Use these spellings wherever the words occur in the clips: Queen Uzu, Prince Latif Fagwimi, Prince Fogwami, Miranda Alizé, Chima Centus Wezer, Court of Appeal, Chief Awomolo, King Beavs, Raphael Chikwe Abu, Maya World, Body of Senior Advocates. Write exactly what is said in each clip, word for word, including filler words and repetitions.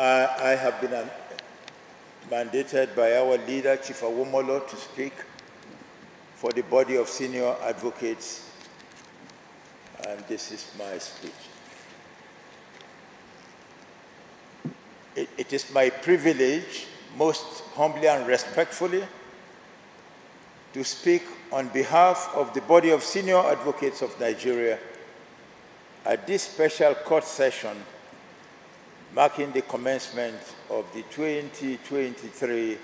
I, I have been an, mandated by our leader, Chief Awomolo, to speak for the Body of Senior Advocates, and this is my speech. It, it is my privilege, most humbly and respectfully, to speak on behalf of the Body of Senior Advocates of Nigeria at this special court session marking the commencement of the twenty twenty-three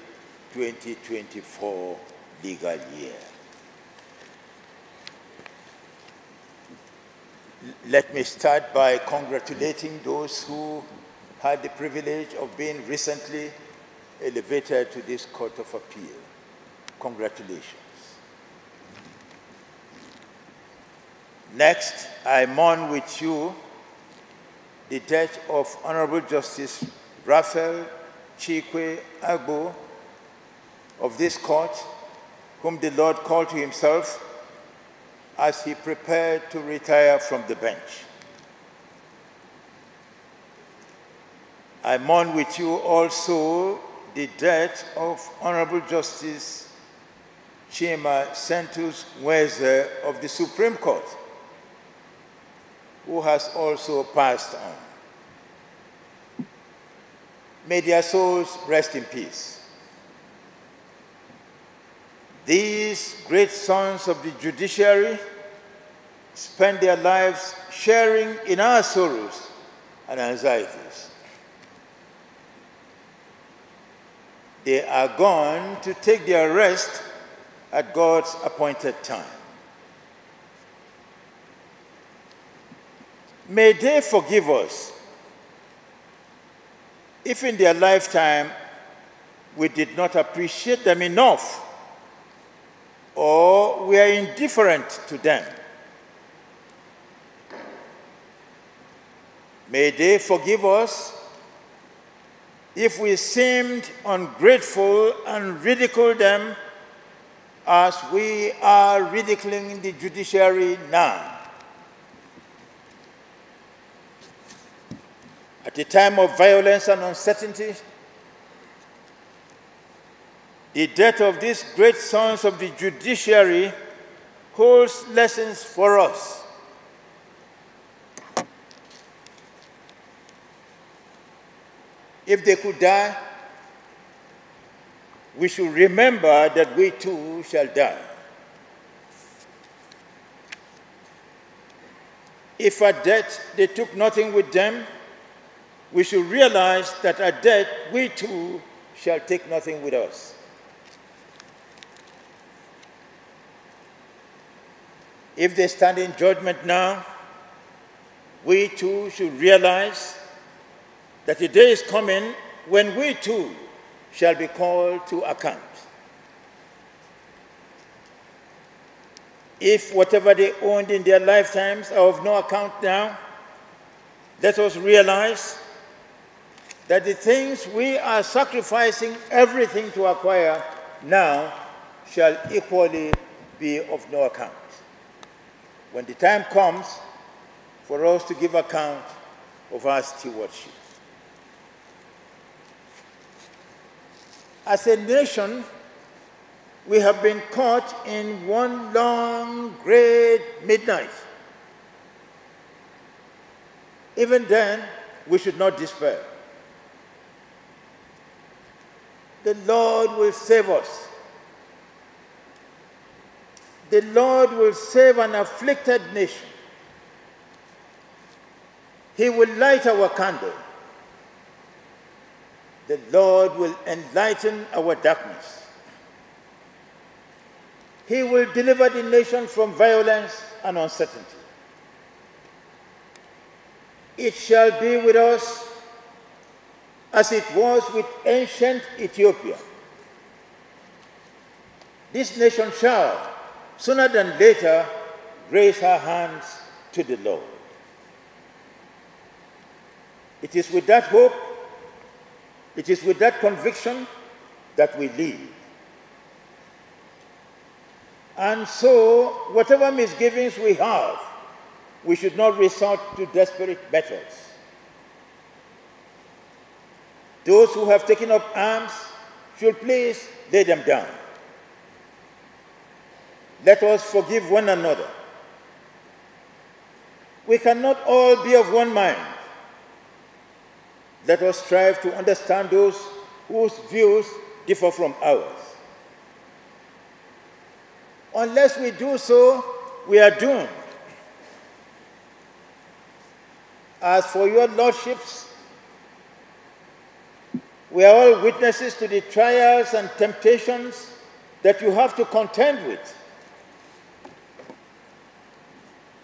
twenty twenty-four legal year. Let me start by congratulating those who had the privilege of being recently elevated to this Court of Appeal. Congratulations. Next, I mourn with you the death of Honorable Justice Raphael Chikwe Abu of this court, whom the Lord called to himself as he prepared to retire from the bench. I mourn with you also the death of Honorable Justice Chima Centus Wezer of the Supreme Court, who has also passed on. May their souls rest in peace. These great sons of the judiciary spend their lives sharing in our sorrows and anxieties. They are gone to take their rest at God's appointed time. May they forgive us if in their lifetime we did not appreciate them enough or we are indifferent to them. May they forgive us if we seemed ungrateful and ridiculed them as we are ridiculing the judiciary now. At a time of violence and uncertainty, the death of these great sons of the judiciary holds lessons for us. If they could die, we should remember that we too shall die. If at death they took nothing with them, we should realize that at death we too shall take nothing with us. If they stand in judgment now, we too should realize that the day is coming when we too shall be called to account. If whatever they owned in their lifetimes are of no account now, let us realize that the things we are sacrificing everything to acquire now shall equally be of no account. When the time comes for us to give account of our stewardship. As a nation, we have been caught in one long, great midnight. Even then, we should not despair. The Lord will save us. The Lord will save an afflicted nation. He will light our candle. The Lord will enlighten our darkness. He will deliver the nation from violence and uncertainty. It shall be with us as it was with ancient Ethiopia. This nation shall, sooner than later, raise her hands to the Lord. It is with that hope, it is with that conviction that we live. And so, whatever misgivings we have, we should not resort to desperate methods. Those who have taken up arms should please lay them down. Let us forgive one another. We cannot all be of one mind. Let us strive to understand those whose views differ from ours. Unless we do so, we are doomed. As for your lordships, we are all witnesses to the trials and temptations that you have to contend with.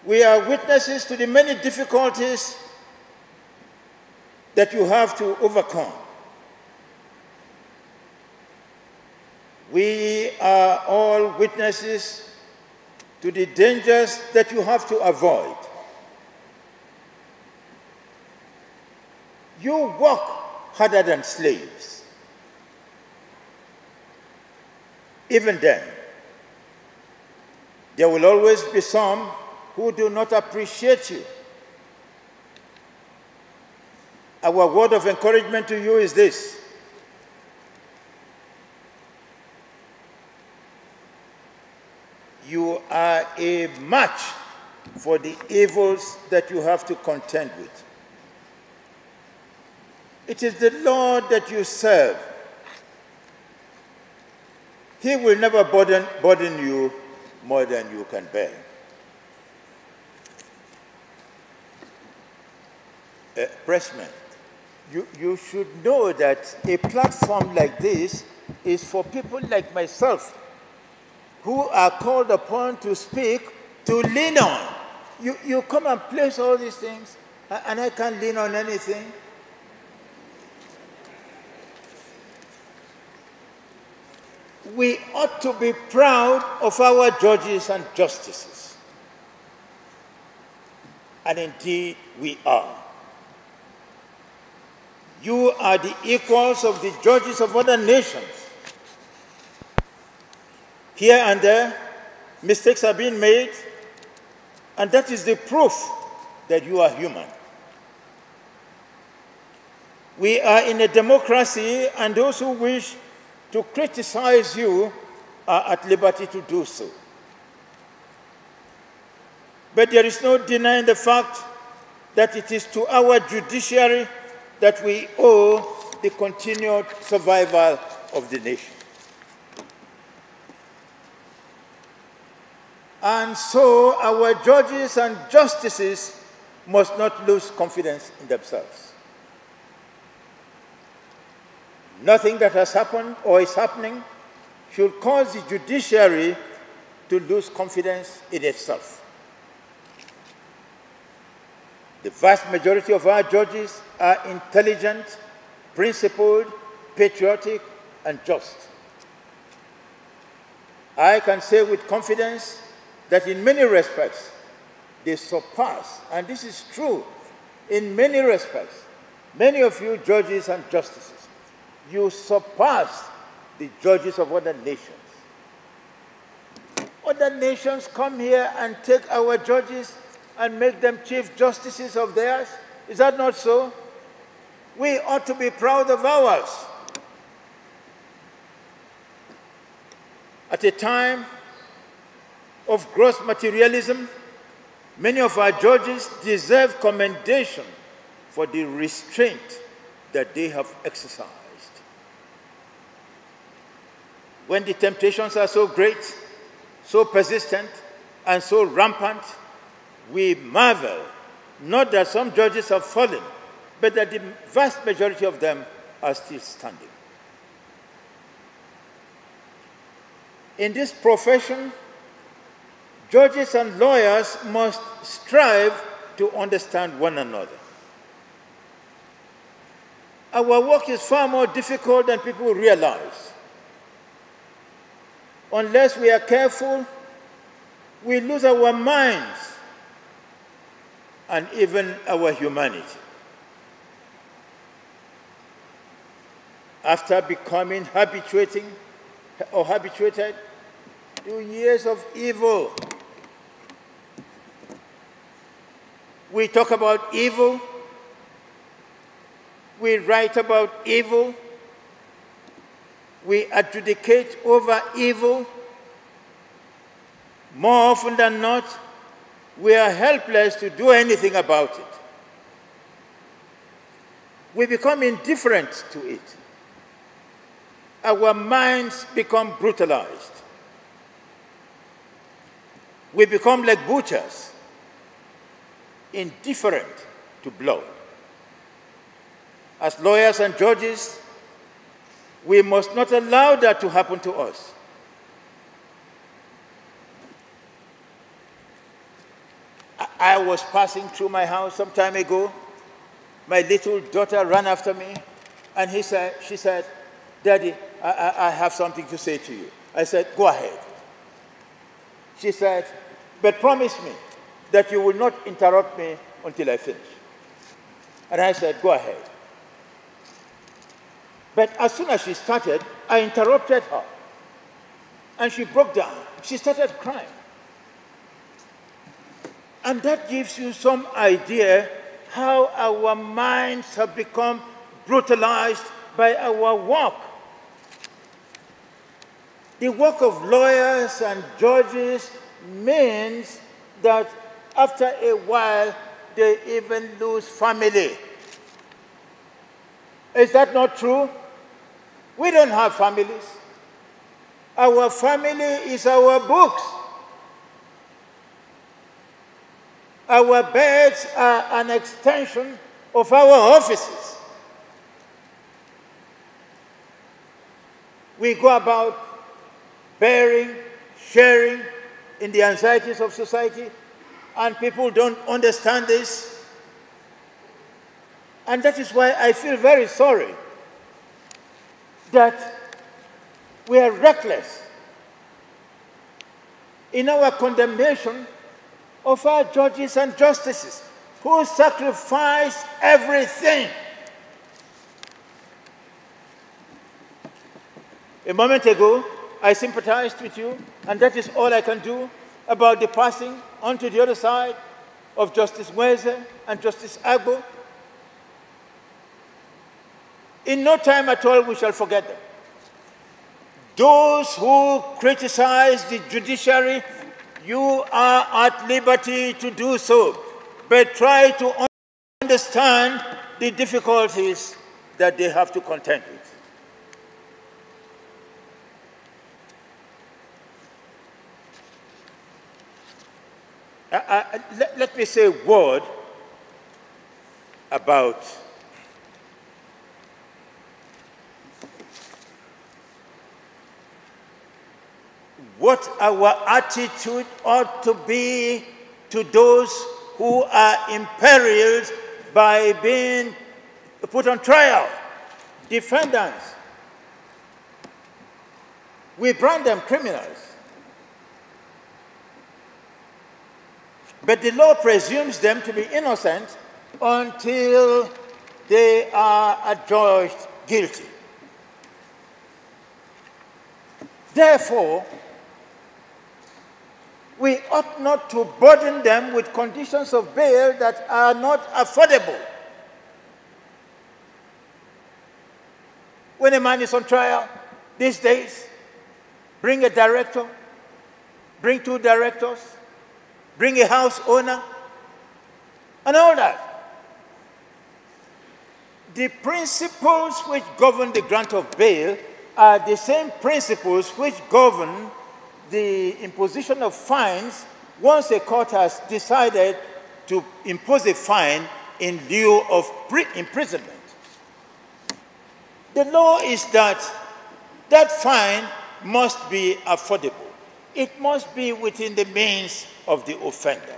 We are witnesses to the many difficulties that you have to overcome. We are all witnesses to the dangers that you have to avoid. You work harder than slaves. Even then, there will always be some who do not appreciate you. Our word of encouragement to you is this: you are a match for the evils that you have to contend with. It is the Lord that you serve. He will never burden, burden you more than you can bear. Uh, Pressman, you, you should know that a platform like this is for people like myself, who are called upon to speak, to lean on. You, you come and place all these things, and I can't lean on anything. We ought to be proud of our judges and justices. And indeed, we are. You are the equals of the judges of other nations. Here and there, mistakes are being made, and that is the proof that you are human. We are in a democracy, and those who wish to criticize you are at liberty to do so. But there is no denying the fact that it is to our judiciary that we owe the continued survival of the nation. And so our judges and justices must not lose confidence in themselves. Nothing that has happened or is happening should cause the judiciary to lose confidence in itself. The vast majority of our judges are intelligent, principled, patriotic, and just. I can say with confidence that in many respects, they surpass, and this is true, in many respects, many of you judges and justices, you surpass the judges of other nations. Other nations come here and take our judges and make them chief justices of theirs. Is that not so? We ought to be proud of ours. At a time of gross materialism, many of our judges deserve commendation for the restraint that they have exercised. When the temptations are so great, so persistent, and so rampant, we marvel not that some judges have fallen, but that the vast majority of them are still standing. In this profession, judges and lawyers must strive to understand one another. Our work is far more difficult than people realize. Unless we are careful, we lose our minds and even our humanity. After becoming habituating or habituated to years of evil, we talk about evil, We write about evil. We adjudicate over evil. More often than not, we are helpless to do anything about it. We become indifferent to it. Our minds become brutalized. We become like butchers, indifferent to blood. As lawyers and judges, we must not allow that to happen to us. I was passing through my house some time ago. My little daughter ran after me, and he said, she said, "Daddy, I, I, I have something to say to you." I said, "Go ahead." She said, "But promise me that you will not interrupt me until I finish." And I said, "Go ahead." But as soon as she started, I interrupted her. And she broke down. She started crying. And that gives you some idea how our minds have become brutalized by our work. The work of lawyers and judges means that after a while, they even lose family. Is that not true? We don't have families. Our family is our books. Our beds are an extension of our offices. We go about bearing, sharing in the anxieties of society, and people don't understand this. And that is why I feel very sorry that we are reckless in our condemnation of our judges and justices who sacrifice everything. A moment ago, I sympathized with you, and that is all I can do about the passing onto the other side of Justice Wezer and Justice Abu. In no time at all, we shall forget them. Those who criticize the judiciary, you are at liberty to do so, but try to understand the difficulties that they have to contend with. I, I, let, let me say a word about what our attitude ought to be to those who are imperiled by being put on trial, defendants. We brand them criminals. But the law presumes them to be innocent until they are adjudged guilty. Therefore, we ought not to burden them with conditions of bail that are not affordable. When a man is on trial these days, bring a director, bring two directors, bring a house owner, and all that. The principles which govern the grant of bail are the same principles which govern the imposition of fines once a court has decided to impose a fine in lieu of imprisonment. The law is that that fine must be affordable. It must be within the means of the offender.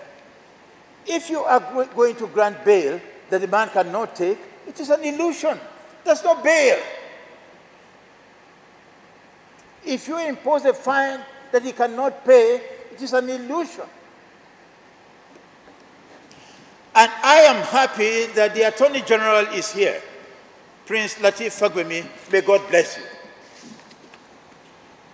If you are going to grant bail that the man cannot take, it is an illusion. That's not bail. If you impose a fine that he cannot pay, it is an illusion. And I am happy that the Attorney General is here. Prince Latif Fagwimi, may God bless you.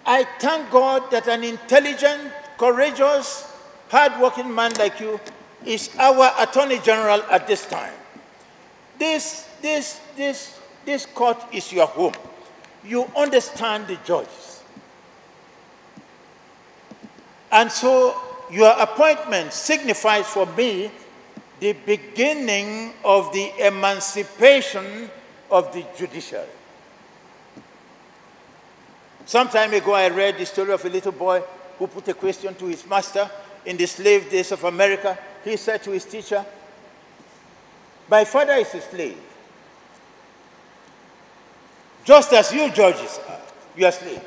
I thank God that an intelligent, courageous, hard-working man like you is our Attorney General at this time. This this, this, this court is your home. You understand the judges. And so your appointment signifies for me the beginning of the emancipation of the judiciary. Some time ago, I read the story of a little boy who put a question to his master in the slave days of America. He said to his teacher, "My father is a slave. Just as you judges are, you are slaves."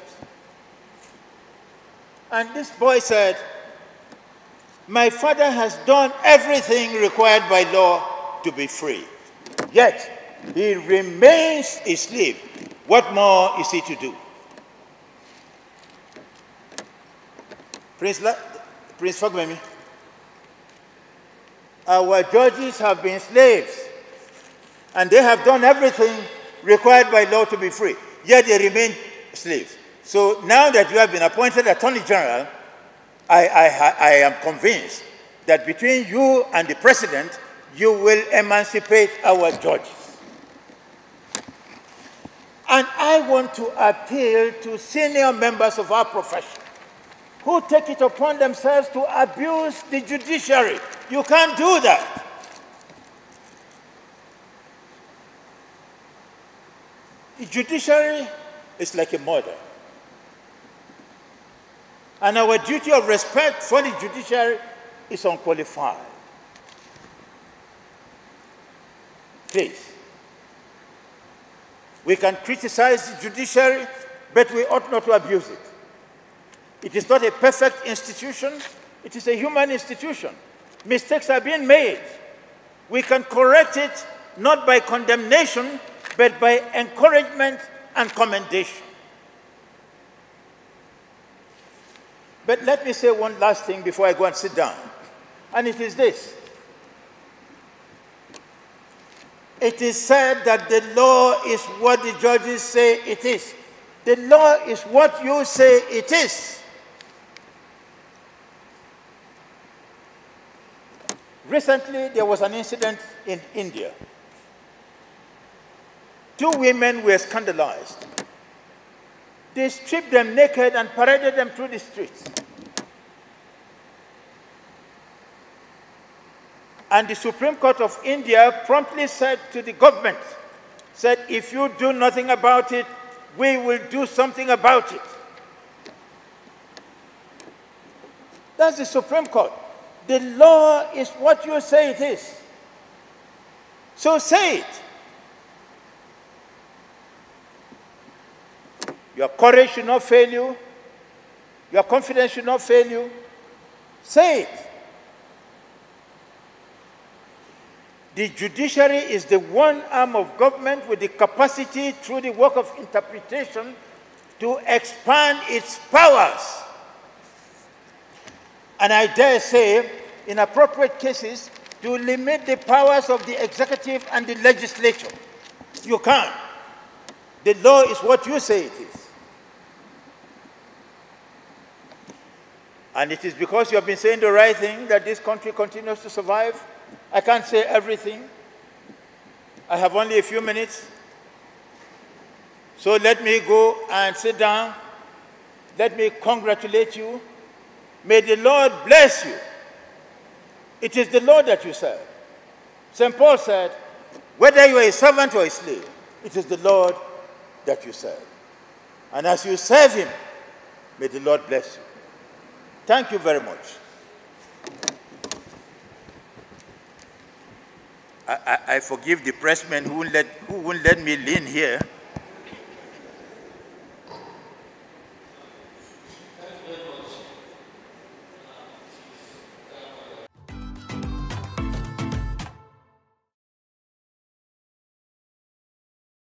And this boy said, "My father has done everything required by law to be free. Yet, he remains a slave. What more is he to do?" Prince, La Prince Fogwami, our judges have been slaves, and they have done everything required by law to be free, yet they remain slaves. So now that you have been appointed Attorney General, I, I, I am convinced that between you and the President, you will emancipate our judges. And I want to appeal to senior members of our profession who take it upon themselves to abuse the judiciary. You can't do that. The judiciary is like a mother. And our duty of respect for the judiciary is unqualified. Please, we can criticize the judiciary, but we ought not to abuse it. It is not a perfect institution. It is a human institution. Mistakes are being made. We can correct it, not by condemnation, but by encouragement and commendation. But let me say one last thing before I go and sit down, and it is this. It is said that the law is what the judges say it is. The law is what you say it is. Recently, there was an incident in India. Two women were scandalized. They stripped them naked and paraded them through the streets. And the Supreme Court of India promptly said to the government, said, "If you do nothing about it, we will do something about it." That's the Supreme Court. The law is what you say it is. So say it. Your courage should not fail you. Your confidence should not fail you. Say it. The judiciary is the one arm of government with the capacity through the work of interpretation to expand its powers. And I dare say, in appropriate cases, to limit the powers of the executive and the legislature. You can't. The law is what you say it is. And it is because you have been saying the right thing that this country continues to survive. I can't say everything. I have only a few minutes. So let me go and sit down. Let me congratulate you. May the Lord bless you. It is the Lord that you serve. Saint Paul said, whether you are a servant or a slave, it is the Lord that you serve. And as you serve him, may the Lord bless you. Thank you very much. I, I, I forgive the pressmen who won't let, who won't let me lean here.